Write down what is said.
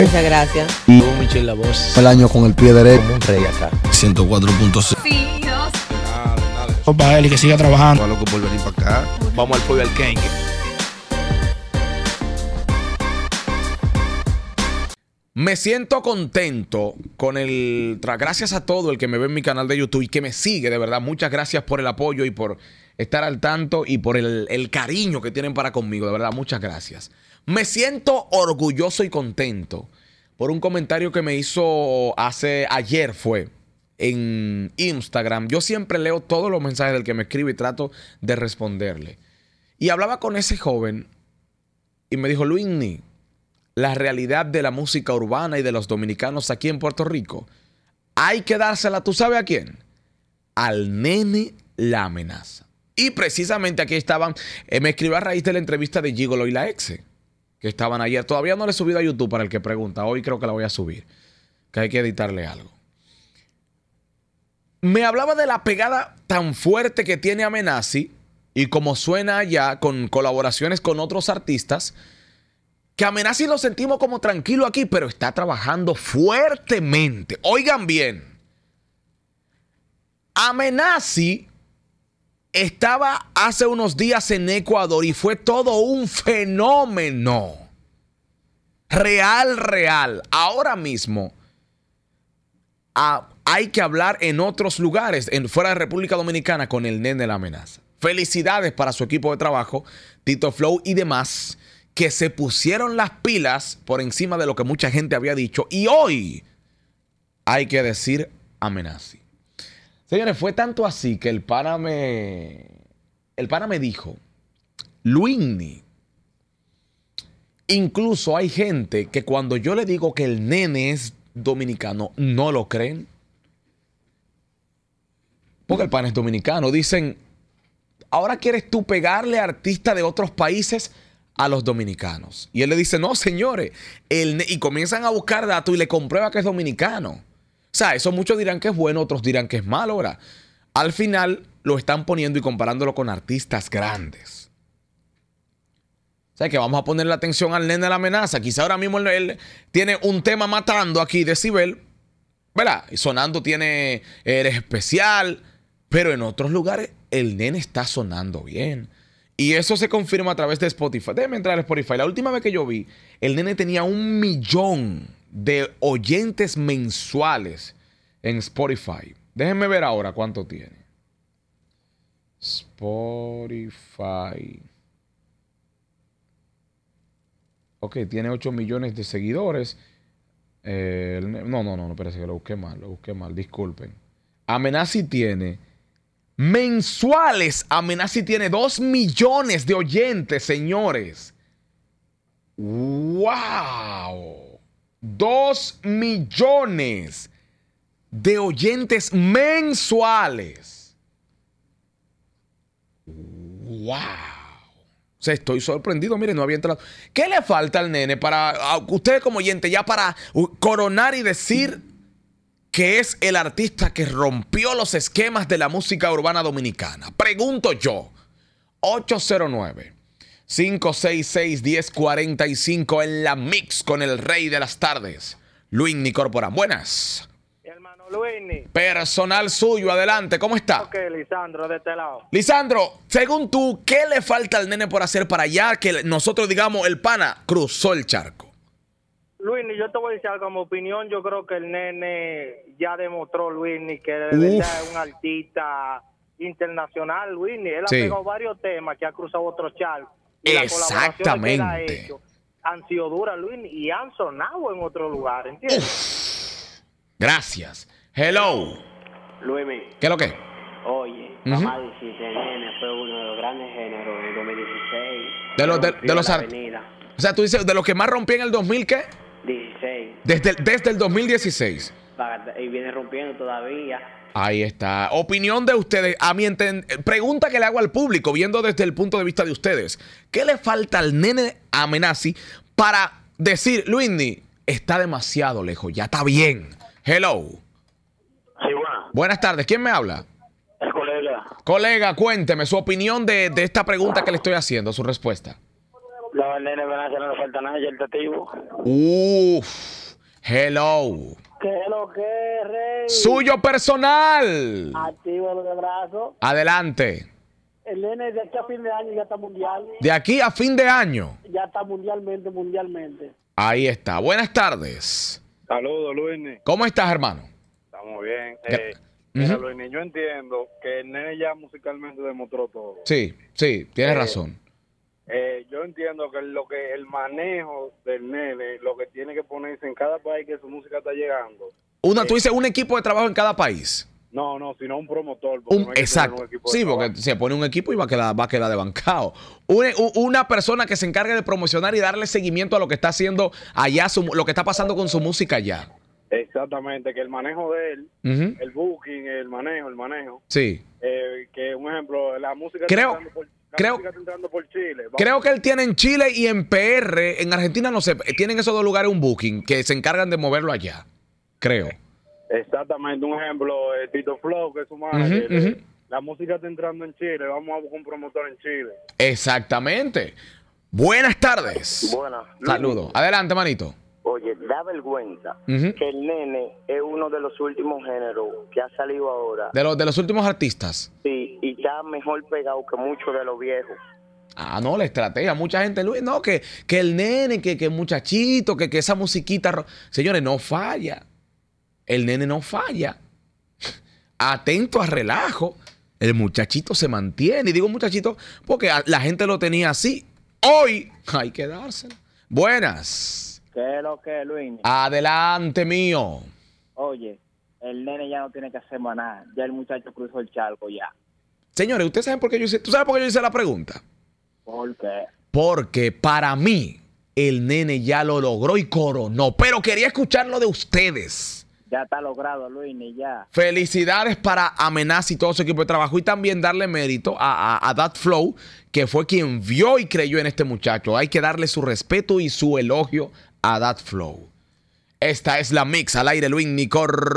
Muchas gracias. Y Michel la voz. El año con el pie derecho. Como un rey acá. 104.6. Sí, Dios. Nada. Para él y que siga trabajando. Para loco por venir para acá. Vamos al pueblo del Ken. Me siento contento con el... Gracias a todo el que me ve en mi canal de YouTube y que me sigue, de verdad. Muchas gracias por el apoyo y por estar al tanto y por el cariño que tienen para conmigo. De verdad, muchas gracias. Me siento orgulloso y contento por un comentario que me hizo ayer fue en Instagram. Yo siempre leo todos los mensajes del que me escribe y trato de responderle. Y hablaba con ese joven y me dijo, Luinny, la realidad de la música urbana y de los dominicanos aquí en Puerto Rico, hay que dársela, ¿tú sabes a quién? Al nene La Amenazza. Y precisamente aquí estaban, me escribí a raíz de la entrevista de Gigolo y la Exe, que estaban ayer. Todavía no le he subido a YouTube para el que pregunta. Hoy creo que la voy a subir, que hay que editarle algo. Me hablaba de la pegada tan fuerte que tiene Amenazzy y como suena allá con colaboraciones con otros artistas, que Amenazzy lo sentimos como tranquilo aquí, pero está trabajando fuertemente. Oigan bien. Amenazzy estaba hace unos días en Ecuador y fue todo un fenómeno. Real. Ahora mismo hay que hablar en otros lugares, fuera de República Dominicana, con el nene La Amenazza. Felicidades para su equipo de trabajo, Tito Flow y demás, que se pusieron las pilas por encima de lo que mucha gente había dicho. Y hoy hay que decir Amenazzy. Señores, fue tanto así que el pana me dijo, Luinny, incluso hay gente que cuando yo le digo que el nene es dominicano, no lo creen. Porque el pana es dominicano. Dicen, ahora quieres tú pegarle a artistas de otros países a los dominicanos. Y él le dice, no, señores. Y comienzan a buscar datos y le comprueba que es dominicano. O sea, eso muchos dirán que es bueno, otros dirán que es malo. Ahora, al final lo están poniendo y comparándolo con artistas grandes. O sea, que vamos a ponerle atención al nene de La Amenazza. Quizá ahora mismo él tiene un tema matando aquí, decibel, ¿verdad? Y sonando tiene, eres especial. Pero en otros lugares el nene está sonando bien. Y eso se confirma a través de Spotify. Déjenme entrar a Spotify. La última vez que yo vi, el nene tenía 1 millón de oyentes mensuales en Spotify. Déjenme ver ahora cuánto tiene. Spotify. Ok, tiene 8 millones de seguidores. No, espérate, que lo busqué mal. Disculpen. Amenazzy tiene... mensuales, Amenazzy tiene 2 millones de oyentes, señores. ¡Wow! 2 millones de oyentes mensuales. ¡Wow! O sea, estoy sorprendido. Miren, no había entrado. ¿Qué le falta al nene para, ustedes como oyente, ya para coronar y decir que es el artista que rompió los esquemas de la música urbana dominicana? Pregunto yo. 809-566-1045 en la mix con el rey de las tardes, Luinny Corporan. Buenas. Mi hermano Luinny. Personal suyo, adelante. ¿Cómo está? Ok, Lisandro, de este lado. Lisandro, según tú, ¿qué le falta al nene por hacer para allá que nosotros digamos el pana cruzó el charco? Luinny, yo te voy a decir algo, como opinión, yo creo que el nene ya demostró, Luinny, que de verdad es un artista internacional, Luinny. Él ha pegado varios temas que ha cruzado otros charcos. Exactamente. Las colaboraciones que él ha hecho han sido duras, Luinny, y han sonado en otro lugar, ¿entiendes? Gracias. Hello. Luinny. ¿Qué es lo que? Oye, mamá dice que el nene fue uno de los grandes géneros en el 2016. De los artistas. O sea, tú dices, de los que más rompí en el 2000, ¿qué? 16. Desde el 2016. Y viene rompiendo todavía. Ahí está. Opinión de ustedes. A mi pregunta que le hago al público, viendo desde el punto de vista de ustedes. ¿Qué le falta al nene Amenazzy para decir, Luinny, está demasiado lejos, ya está bien? Hello. Sí, buenas. Buenas tardes. ¿Quién me habla? El colega. Colega, cuénteme su opinión de esta pregunta que le estoy haciendo, su respuesta. La verdad, en Amenazzy no le falta nada, ya el testigo. Uff, hello. ¿Qué es lo que es, Rey? Suyo personal. Activo los brazos. Adelante. El nene de aquí a fin de año ya está mundial. ¿De aquí a fin de año? Ya está mundialmente. Ahí está. Buenas tardes. Saludos, Luinny. ¿Cómo estás, hermano? Estamos bien. Luinny, yo entiendo que el nene ya musicalmente demostró todo. Sí, sí, tienes razón. Yo entiendo que el manejo del nene, lo que tiene que ponerse en cada país que su música está llegando. ¿Tú dices un equipo de trabajo en cada país? No, no, sino un promotor. Exacto. Sí, porque se pone un equipo y va a quedar de bancado. Una persona que se encargue de promocionar y darle seguimiento a lo que está haciendo allá, lo que está pasando con su música allá. Exactamente, que el manejo de él, el booking, el manejo. Sí. Que un ejemplo, la música está entrando por Chile. Creo que él tiene en Chile y en PR, en Argentina no sé, tienen esos dos lugares un booking que se encargan de moverlo allá, creo. Exactamente, un ejemplo, Tito Flow, que es su manager. La música está entrando en Chile, vamos a buscar un promotor en Chile. Exactamente. Buenas tardes. Buenas. Saludos. Adelante, manito. Oye, da vergüenza que el nene es uno de los últimos géneros que ha salido ahora. De los últimos artistas. Sí, y está mejor pegado que muchos de los viejos. Ah, no, la estrategia. Mucha gente, Luis, no, que el nene, que muchachito, que esa musiquita. Señores, no falla. El nene no falla. Atento a relajo. El muchachito se mantiene. Y digo muchachito porque la gente lo tenía así. Hoy hay que dársela. Buenas. ¿Qué es lo que es, Luinny? Adelante, mío. Oye, el nene ya no tiene que hacer más nada. Ya el muchacho cruzó el charco ya. Señores, ¿ustedes saben por qué yo hice? ¿Tú sabes por qué yo hice la pregunta? ¿Por qué? Porque para mí el nene ya lo logró y coronó. Pero quería escucharlo de ustedes. Ya está logrado, Luinny, ya. Felicidades para Amenazzy y todo su equipo de trabajo. Y también darle mérito a Dat Flow, que fue quien vio y creyó en este muchacho. Hay que darle su respeto y su elogio a Dat Flow. Esta es la mix al aire, Luinny Corporan.